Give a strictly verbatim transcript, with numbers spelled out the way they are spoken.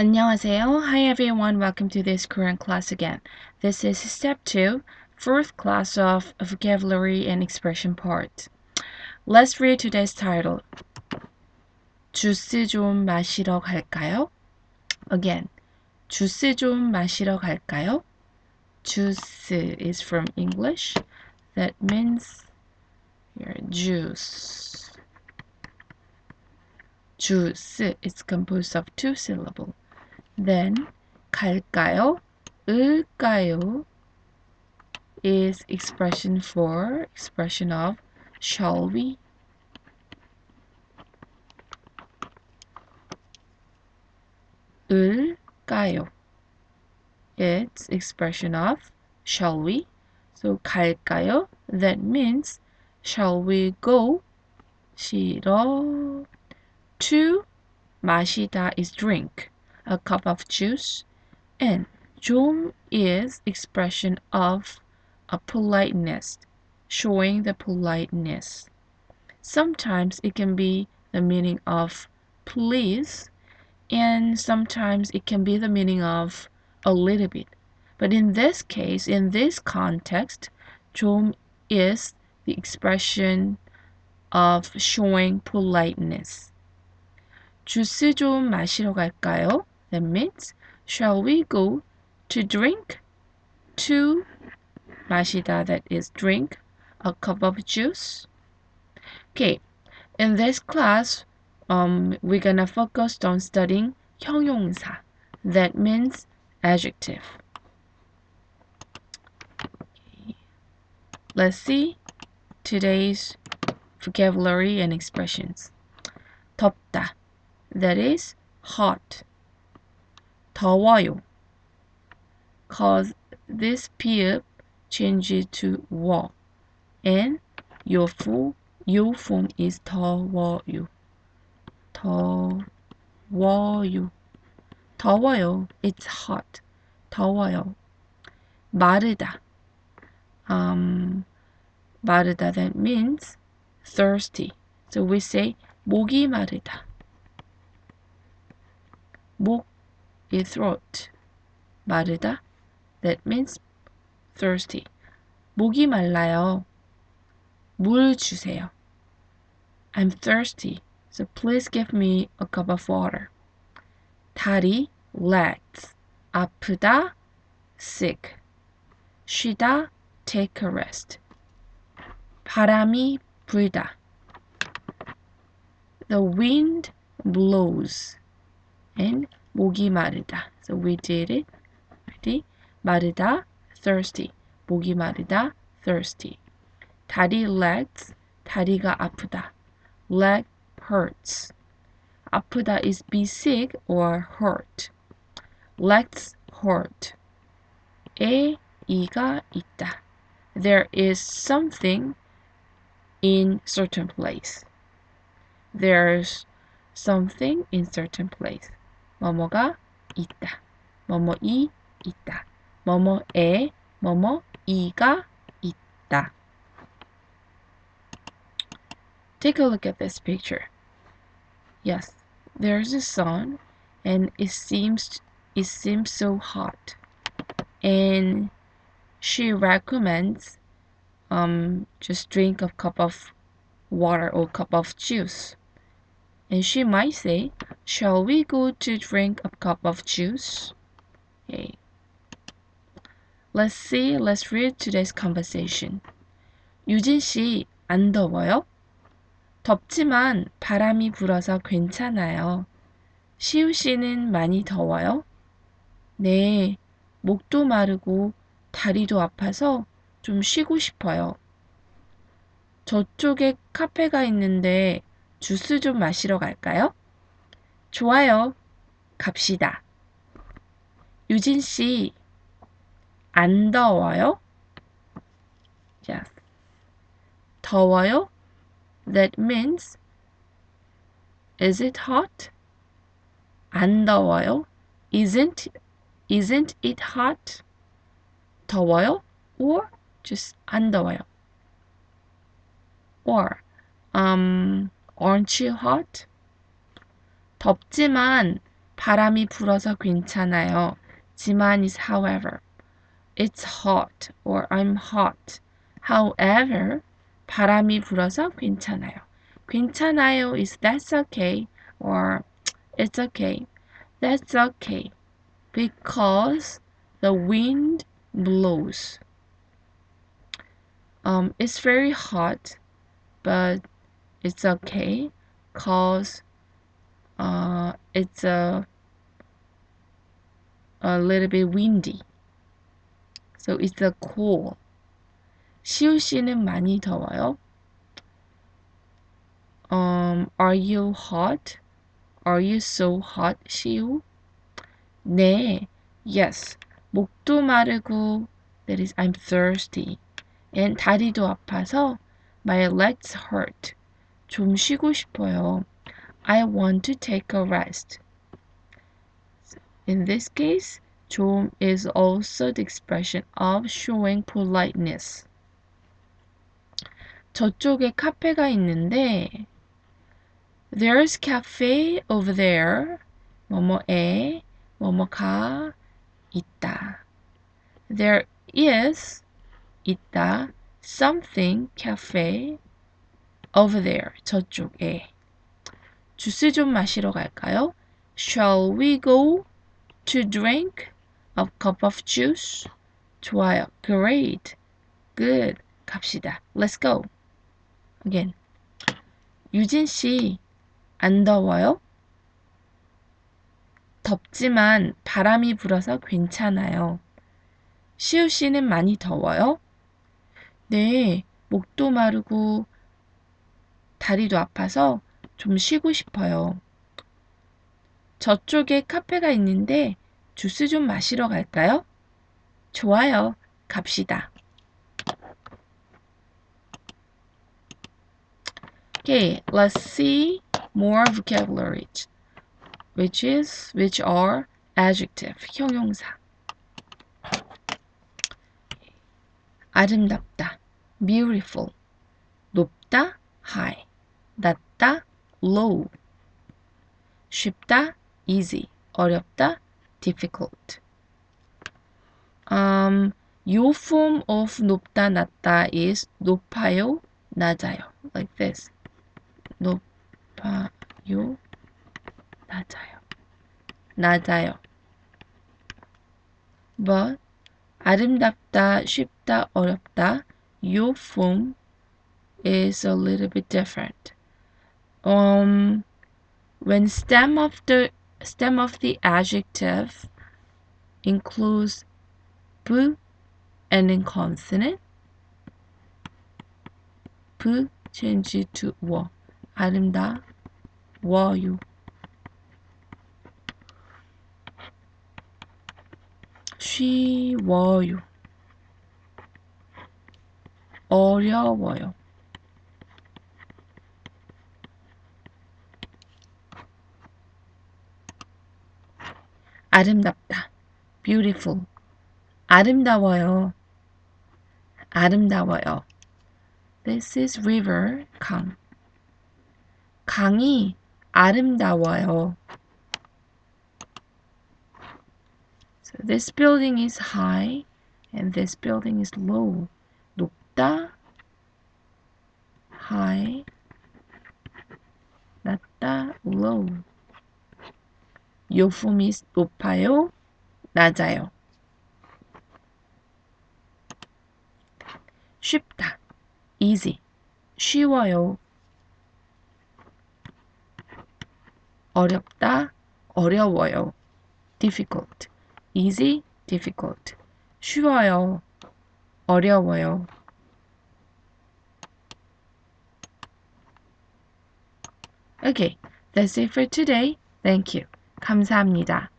안녕하세요. Hi everyone. Welcome to this Korean class again. This is step two, fourth class of vocabulary and expression part. Let's read today's title. 주스 좀 마시러 갈까요? Again, 주스 좀 마시러 갈까요? 주스 is from English. That means here, juice. 주스 is composed of two syllables. Then, 갈까요? 을까요? Is expression for, expression of, shall we? 을까요? It's expression of, shall we? So, 갈까요? That means, shall we go? 싫어. To, 마시다 is drink. A cup of juice, and 좀 is expression of a politeness, showing the politeness. Sometimes it can be the meaning of please, and sometimes it can be the meaning of a little bit. But in this case, in this context, 좀 is the expression of showing politeness. 주스 좀 마시러 갈까요? That means, shall we go to drink, to 마시다, that is drink, a cup of juice. Okay, in this class, um, we're gonna focus on studying 형용사. That means adjective. Okay. Let's see today's vocabulary and expressions. 덥다, that is hot. 더워요, cause this verb changes to 워, and your form, your form is 더워요. 더워요. 더워요. It's hot. 더워요. 마르다. Um, 마르다, that means thirsty. So we say 목이 마르다. 목 is throat. 마르다, that means thirsty. 목이 말라요. 물 주세요. I'm thirsty, so please give me a cup of water. 다리, legs. 아프다, sick. 쉬다, take a rest. 바람이 불다. The wind blows. And 목이 마르다. So we did it. Ready? 마르다, thirsty. 목이 마르다, thirsty. 다리, legs. 다리가 아프다. Leg hurts. 아프다 is be sick or hurt. Legs hurt. 에, 이가 있다. There is something in certain place. There's something in certain place. 뭐뭐가 있다. 뭐뭐이 있다. 뭐뭐에 뭐뭐이가 있다. Take a look at this picture. Yes, there's a sun and it seems it seems so hot. And she recommends um just drink a cup of water or cup of juice. And she might say, shall we go to drink a cup of juice? Okay. Let's see, let's read today's conversation. 유진 씨, 안 더워요? 덥지만 바람이 불어서 괜찮아요. 시우 씨는 많이 더워요? 네, 목도 마르고 다리도 아파서 좀 쉬고 싶어요. 저쪽에 카페가 있는데 주스 좀 마시러 갈까요? 좋아요. 갑시다. 유진 씨, 안 더워요? Yes. 더워요? That means, is it hot? 안 더워요? Isn't, isn't it hot? 더워요? Or just 안 더워요? Or, um... aren't you hot? 덥지만 바람이 불어서 괜찮아요. 지만 is however. It's hot or I'm hot. However, 바람이 불어서 괜찮아요. 괜찮아요 is that's okay or it's okay. That's okay because the wind blows. Um, it's very hot, but it's okay because uh, it's a, a little bit windy. So it's a cool. 시우 씨는 많이 더워요? Um, are you hot? Are you so hot, 시우? 네, yes. 목도 마르고, that is, I'm thirsty. And 다리도 아파서, my legs hurt. 좀 쉬고 싶어요. I want to take a rest. In this case, 좀 is also the expression of showing politeness. 저쪽에 카페가 있는데, there's cafe over there. 뭐뭐에, 뭐뭐가 있다. There is 있다. Something cafe over there. 저쪽에. 주스 좀 마시러 갈까요? Shall we go to drink a cup of juice? 좋아요. Great. Good. 갑시다. Let's go. Again. 유진 씨, 안 더워요? 덥지만 바람이 불어서 괜찮아요. 시우 씨는 많이 더워요? 네, 목도 마르고 다리도 아파서 좀 쉬고 싶어요. 저쪽에 카페가 있는데 주스 좀 마시러 갈까요? 좋아요, 갑시다. Okay, let's see more vocabulary, which is, which are adjective, 형용사. 아름답다, beautiful. 높다, high. 낮다, low. 쉽다, easy. 어렵다, difficult. Um, your form of 높다, 낮다 is 높아요, 낮아요. Like this. 높아요, 낮아요. 낮아요. But 아름답다, 쉽다, 어렵다. Your form is a little bit different. Um, when stem of the stem of the adjective includes p and in consonant, p change to 워. 아름다워요. 쉬워요. 어려워요. 아름답다. beautiful. 아름다워요. 아름다워요. This is river, 강. 강이 아름다워요. So this building is high and this building is low. 높다, high. 낮다, low. Your form is 높아요, 낮아요. 쉽다, easy. 쉬워요. 어렵다, 어려워요. difficult. easy, difficult. 쉬워요, 어려워요. Okay, that's it for today. Thank you. 감사합니다.